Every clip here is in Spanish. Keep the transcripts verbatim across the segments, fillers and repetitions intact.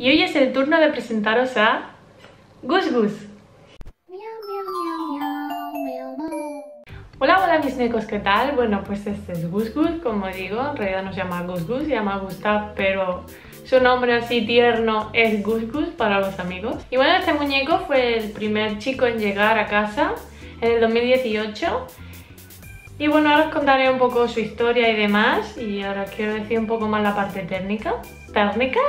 Y hoy es el turno de presentaros a... Gusgus. Hola, hola mis necos, ¿qué tal? Bueno, pues este es Gusgus, como digo, en realidad no se llama Gusgus, se llama Gustav, pero su nombre así tierno es Gusgus para los amigos. Y bueno, este muñeco fue el primer chico en llegar a casa en el dos mil dieciocho. Y bueno, ahora os contaré un poco su historia y demás, y ahora quiero decir un poco más la parte técnica. ¿Técnica?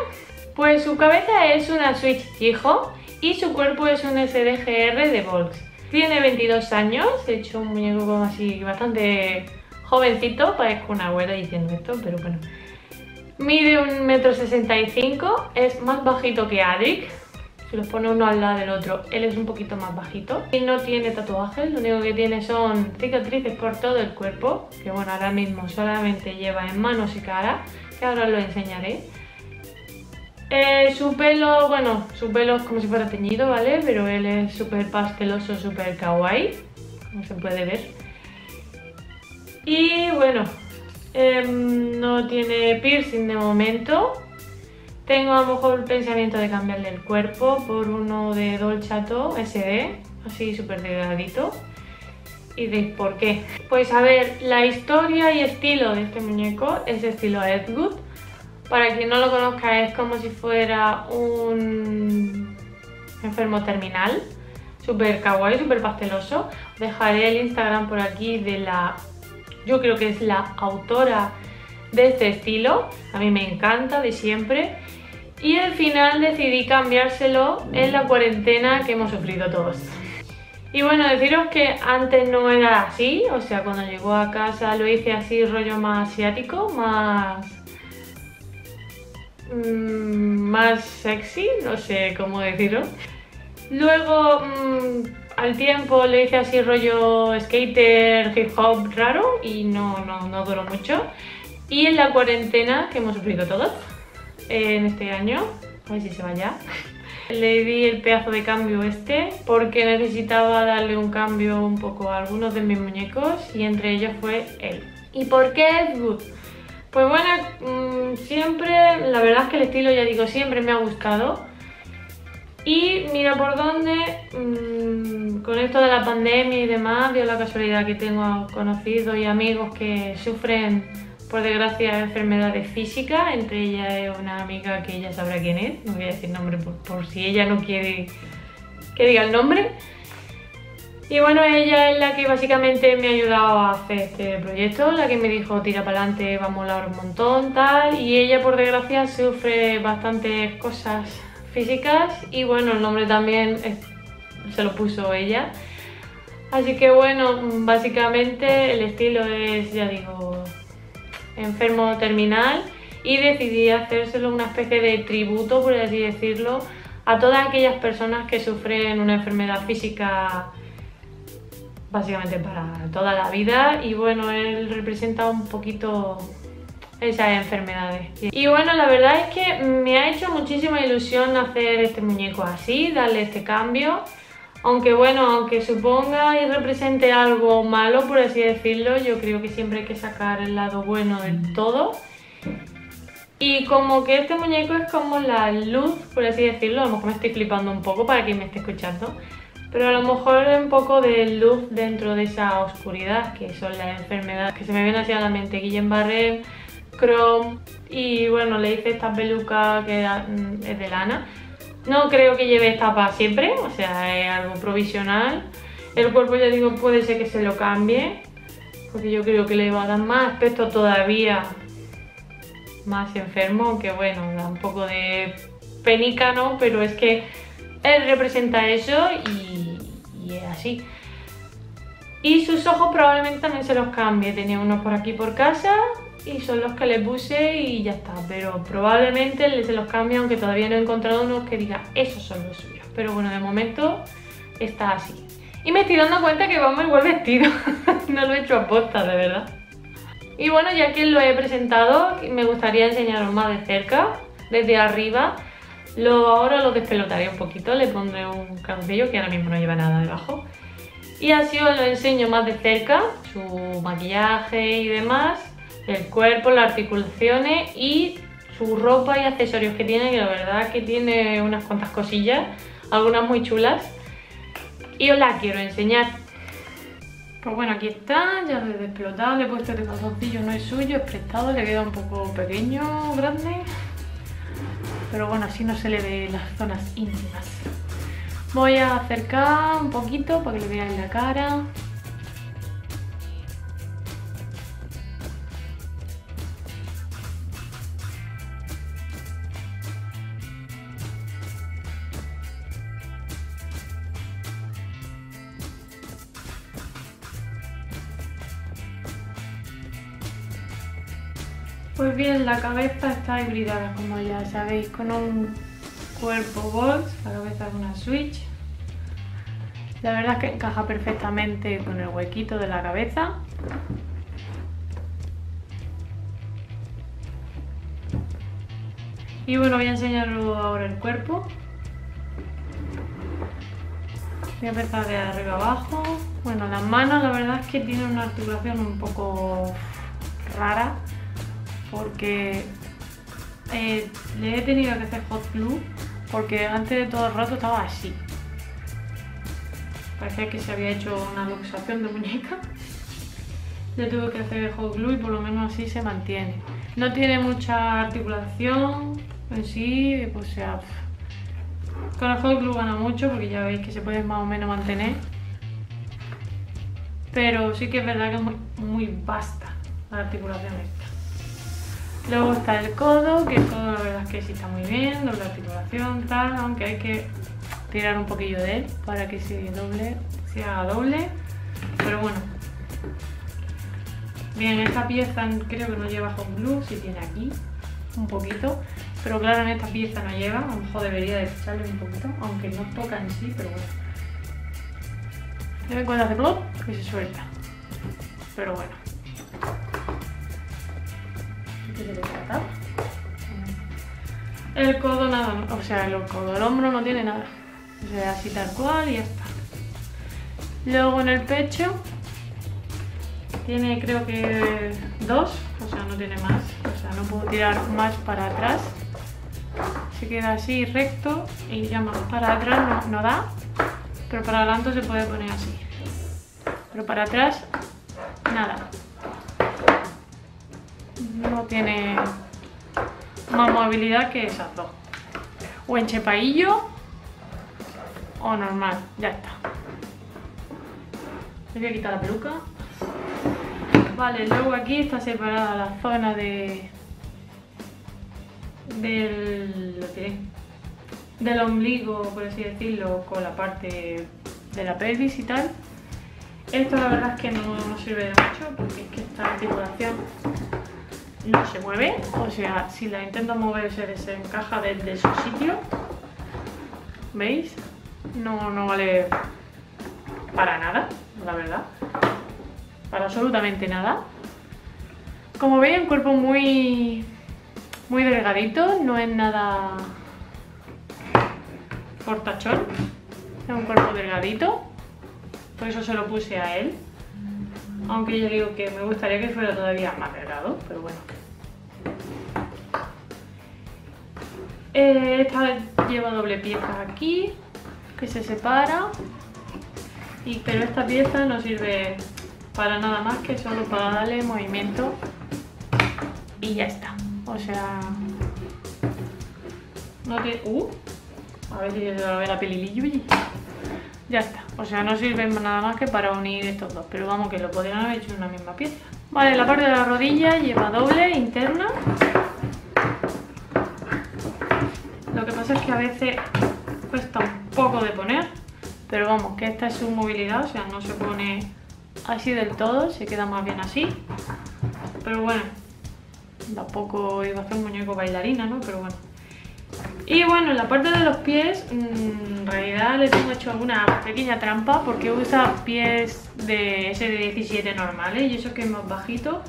Pues su cabeza es una Switch Yiho y su cuerpo es un S D G R de Volks. Tiene veintidós años, he hecho un muñeco como así bastante jovencito, parezco una abuela diciendo esto, pero bueno. Mide un metro sesenta y cinco, es más bajito que Adric. Si los pone uno al lado del otro, él es un poquito más bajito. Y no tiene tatuajes, lo único que tiene son cicatrices por todo el cuerpo, que bueno, ahora mismo solamente lleva en manos y cara, que ahora os lo enseñaré. Eh, su pelo, bueno, su pelo es como si fuera teñido, ¿vale? Pero él es súper pasteloso, súper kawaii, como se puede ver. Y bueno, eh, no tiene piercing de momento. Tengo a lo mejor el pensamiento de cambiarle el cuerpo por uno de Dolchato S D, así súper delgadito. ¿Y de por qué? Pues a ver, la historia y estilo de este muñeco es estilo Elfgutz. Para quien no lo conozca, es como si fuera un enfermo terminal, súper kawaii, súper pasteloso. Dejaré el Instagram por aquí de la, yo creo que es la autora de este estilo, a mí me encanta de siempre, y al final decidí cambiárselo en la cuarentena que hemos sufrido todos. Y bueno, deciros que antes no era así, o sea, cuando llegó a casa lo hice así rollo más asiático, más mmm, más sexy, no sé cómo decirlo. Luego mmm, al tiempo lo hice así rollo skater, hip hop raro, y no, no, no duró mucho. Y en la cuarentena, que hemos sufrido todos en este año, a ver si se va ya, le di el pedazo de cambio este porque necesitaba darle un cambio un poco a algunos de mis muñecos y entre ellos fue él. ¿Y por qué Elfgutz? Pues bueno, siempre, la verdad es que el estilo, ya digo, siempre me ha gustado. Y mira por dónde, mmm, con esto de la pandemia y demás, dio la casualidad que tengo conocidos y amigos que sufren, por desgracia, enfermedades físicas, entre ellas una amiga que ella sabrá quién es, no voy a decir nombre por, por si ella no quiere que diga el nombre. Y bueno, ella es la que básicamente me ha ayudado a hacer este proyecto, la que me dijo tira para adelante, va a molar un montón, tal, y ella por desgracia sufre bastantes cosas físicas y bueno, el nombre también es, se lo puso ella. Así que bueno, básicamente el estilo es, ya digo, enfermo terminal, y decidí hacérselo una especie de tributo, por así decirlo, a todas aquellas personas que sufren una enfermedad física básicamente para toda la vida, y bueno, él representa un poquito esas enfermedades. Y bueno, la verdad es que me ha hecho muchísima ilusión hacer este muñeco así, darle este cambio. Aunque bueno, aunque suponga y represente algo malo, por así decirlo, yo creo que siempre hay que sacar el lado bueno del todo. Y como que este muñeco es como la luz, por así decirlo, a lo mejor me estoy flipando un poco para quien me esté escuchando, pero a lo mejor un poco de luz dentro de esa oscuridad que son las enfermedades que se me vienen hacia la mente, Guillain-Barré, Crohn, y bueno, le hice esta peluca que es de lana. No creo que lleve esta para siempre, o sea, es algo provisional. El cuerpo, ya digo, puede ser que se lo cambie, porque yo creo que le va a dar más aspecto todavía más enfermo, aunque bueno, da un poco de penica, ¿no? Pero es que él representa eso y, y es así. Y sus ojos probablemente también se los cambie, tenía unos por aquí por casa y son los que le puse y ya está, pero probablemente se los cambie, aunque todavía no he encontrado unos que diga esos son los suyos, pero bueno, de momento está así. Y me estoy dando cuenta que vamos igual vestido, no lo he hecho a posta, de verdad. Y bueno, ya que lo he presentado, me gustaría enseñaros más de cerca, desde arriba. Lo, ahora lo despelotaré un poquito, le pondré un cabello que ahora mismo no lleva nada debajo. Y así os lo enseño más de cerca, su maquillaje y demás, el cuerpo, las articulaciones y su ropa y accesorios que tiene, que la verdad que tiene unas cuantas cosillas, algunas muy chulas, y os las quiero enseñar. Pues bueno, aquí está, ya lo he desplotado, le he puesto el calzoncillo, no es suyo, es prestado, le queda un poco pequeño, grande, pero bueno, así no se le ve las zonas íntimas. Voy a acercar un poquito para que le veáis la cara. Pues bien, la cabeza está hibridada, como ya sabéis, con un cuerpo Volks, la cabeza es una Switch. La verdad es que encaja perfectamente con el huequito de la cabeza. Y bueno, voy a enseñaros ahora el cuerpo. Voy a empezar de arriba abajo. Bueno, las manos, la verdad es que tienen una articulación un poco rara, porque eh, le he tenido que hacer hot glue, porque antes de todo el rato estaba así. Parecía que se había hecho una luxación de muñeca. Le tuve que hacer hot glue y por lo menos así se mantiene. No tiene mucha articulación en sí, pues sea, con el hot glue gana mucho porque ya veis que se puede más o menos mantener. Pero sí que es verdad que es muy, muy vasta la articulación esta. Luego está el codo, que el codo la verdad es que sí está muy bien, doble articulación, tal, aunque hay que tirar un poquillo de él para que se doble, se haga doble, pero bueno. Bien, esta pieza creo que no lleva hot glue, si tiene aquí un poquito, pero claro, en esta pieza no lleva, a lo mejor debería de echarle un poquito, aunque no toca en sí, pero bueno. Ten en cuenta de plop, que se suelta, pero bueno. El codo nada, o sea, el codo, el hombro no tiene nada, o sea, así tal cual y ya está. Luego en el pecho tiene creo que dos, o sea, no tiene más, o sea, no puedo tirar más para atrás, se queda así recto y ya más para atrás no, no da, pero para adelante se puede poner así, pero para atrás nada. No tiene más movilidad que esas dos. O enchepaillo o normal, ya está. Le voy a quitar la peluca. Vale, luego aquí está separada la zona de del, lo que es, del ombligo, por así decirlo, con la parte de la pelvis y tal. Esto la verdad es que no, no sirve de mucho porque es que esta articulación no se mueve, o sea, si la intento mover se desencaja desde su sitio, ¿veis? No, no vale para nada, la verdad, para absolutamente nada. Como veis, un cuerpo muy, muy delgadito, no es nada fortachón, es un cuerpo delgadito, por eso se lo puse a él. Aunque yo digo que me gustaría que fuera todavía más delgado, pero bueno. Eh, esta lleva doble pieza aquí, que se separa. Y, pero esta pieza no sirve para nada más que solo para darle movimiento. Y ya está. O sea... No te... Uh, a ver si se va a ver la pelililluyi. Ya está, o sea, no sirven nada más que para unir estos dos, pero vamos, que lo podrían haber hecho en una misma pieza. Vale, la parte de la rodilla lleva doble, interna. Lo que pasa es que a veces cuesta un poco de poner, pero vamos, que esta es su movilidad, o sea, no se pone así del todo, se queda más bien así. Pero bueno, tampoco iba a hacer un muñeco bailarina, ¿no? Pero bueno. Y bueno, en la parte de los pies, en realidad le tengo hecho alguna pequeña trampa porque usa pies de ese de diecisiete normales y eso que es más bajito.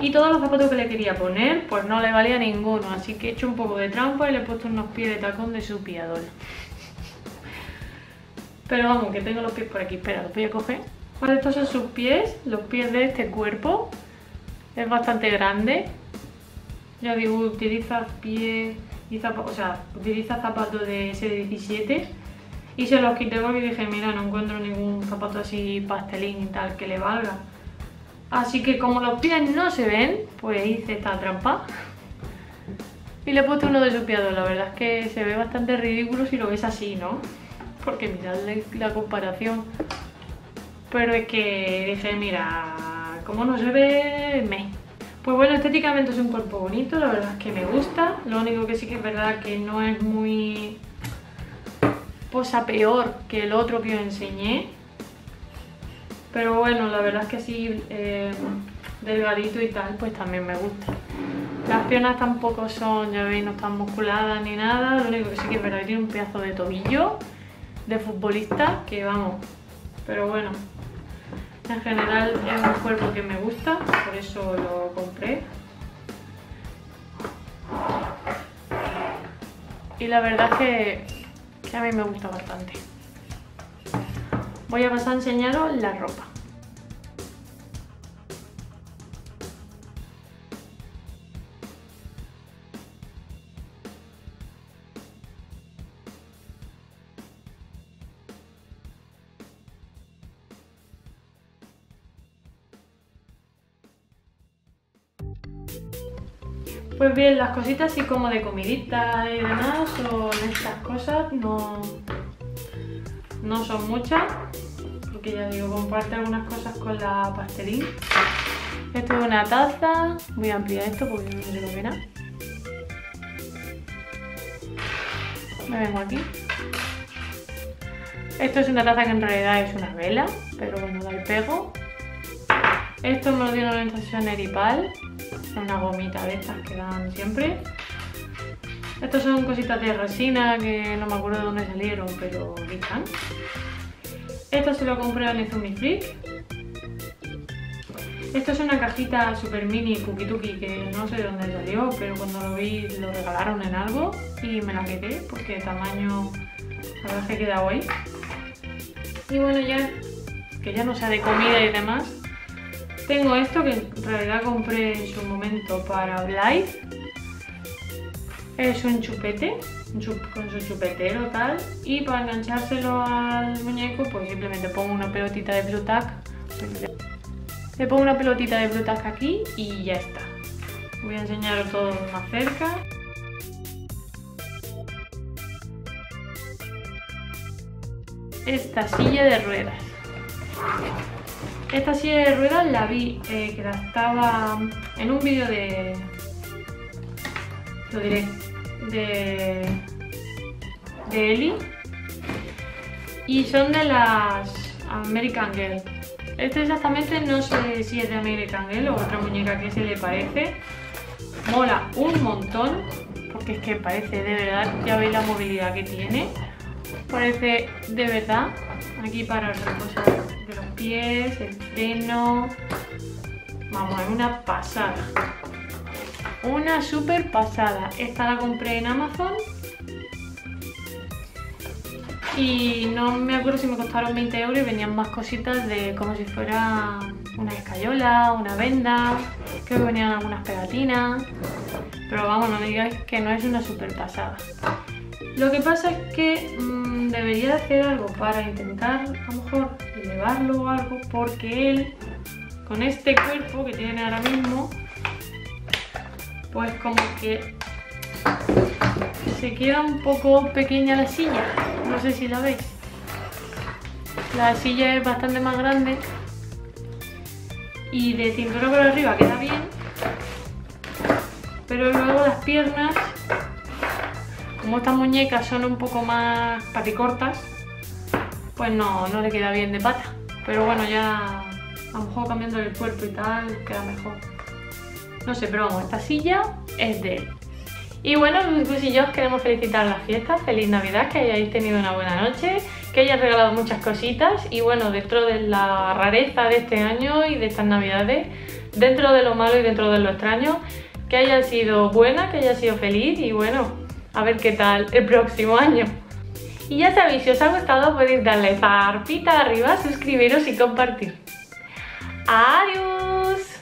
Y todos los zapatos que le quería poner, pues no le valía ninguno, así que he hecho un poco de trampa y le he puesto unos pies de tacón de su piador. Pero vamos, que tengo los pies por aquí, espera, los voy a coger. Bueno, estos son sus pies, los pies de este cuerpo, es bastante grande. Ya digo, utiliza pie y zapato, o sea, utiliza zapatos de ese diecisiete y se los quité porque dije, mira, no encuentro ningún zapato así pastelín y tal que le valga. Así que como los pies no se ven, pues hice esta trampa. Y le he puesto uno de sus piados, la verdad es que se ve bastante ridículo si lo ves así, ¿no? Porque mirad la comparación. Pero es que dije, mira, como no se ve, me... Pues bueno, estéticamente es un cuerpo bonito, la verdad es que me gusta. Lo único que sí que es verdad que no es muy... posa peor que el otro que os enseñé. Pero bueno, la verdad es que así eh, delgadito y tal, pues también me gusta. Las piernas tampoco son, ya veis, no están musculadas ni nada. Lo único que sí que es verdad que tiene un pedazo de tobillo de futbolista, que vamos. Pero bueno, en general es un cuerpo que me gusta, por eso lo compré. Y la verdad es que, que a mí me gusta bastante. Voy a pasar a enseñaros la ropa. Pues bien, las cositas así como de comidita y demás son estas cosas, no, no son muchas, porque ya digo, comparto algunas cosas con la pastelín. Esto es una taza, voy a ampliar esto porque no tengo que nada. Me vengo aquí. Esto es una taza que en realidad es una vela, pero bueno, da el pego. Esto me lo dieron en la estación Eripal. Son unas gomitas de estas que dan siempre. Estas son cositas de resina que no me acuerdo de dónde salieron, pero aquí están. Esto se lo compré en el Zoomy Flip. Esto es una cajita super mini Cookitookie que no sé de dónde salió, pero cuando lo vi lo regalaron en algo y me la quedé porque de tamaño la verdad que queda guay. Y bueno, ya que ya no sea de comida y demás, tengo esto que en realidad compré en su momento para Blythe. Es un chupete, un chup, con su chupetero tal. Y para enganchárselo al muñeco, pues simplemente pongo una pelotita de BluTack. Le pongo una pelotita de BluTack aquí y ya está. Voy a enseñaros todo más cerca. Esta silla de ruedas. Esta silla de ruedas la vi eh, que la estaba en un vídeo de... lo diré... de... de Eli. Y son de las American Girl. Este exactamente no sé si es de American Girl o otra muñeca que se le parece. Mola un montón, porque es que parece de verdad, ya veis la movilidad que tiene. Parece de verdad, aquí para reposar de los pies, el freno, vamos, es una pasada, una super pasada. Esta la compré en Amazon y no me acuerdo si me costaron veinte euros y venían más cositas de como si fuera una escayola, una venda, creo que venían algunas pegatinas, pero vamos, no me digáis que no es una super pasada. Lo que pasa es que mmm, debería hacer algo para intentar, a lo mejor, elevarlo o algo, porque él, con este cuerpo que tiene ahora mismo, pues como que se queda un poco pequeña la silla. No sé si la veis. La silla es bastante más grande y de cintura para arriba queda bien, pero luego las piernas... Como estas muñecas son un poco más paticortas, pues no, no le queda bien de pata. Pero bueno, ya a lo mejor cambiando el cuerpo y tal, queda mejor. No sé, pero vamos, esta silla es de él. Y bueno, Gusgus y yo os queremos felicitar las fiestas. Feliz Navidad, que hayáis tenido una buena noche, que hayáis regalado muchas cositas. Y bueno, dentro de la rareza de este año y de estas Navidades, dentro de lo malo y dentro de lo extraño, que haya sido buena, que haya sido feliz y bueno... A ver qué tal el próximo año. Y ya sabéis, si os ha gustado podéis darle zarpita arriba, suscribiros y compartir. ¡Adiós!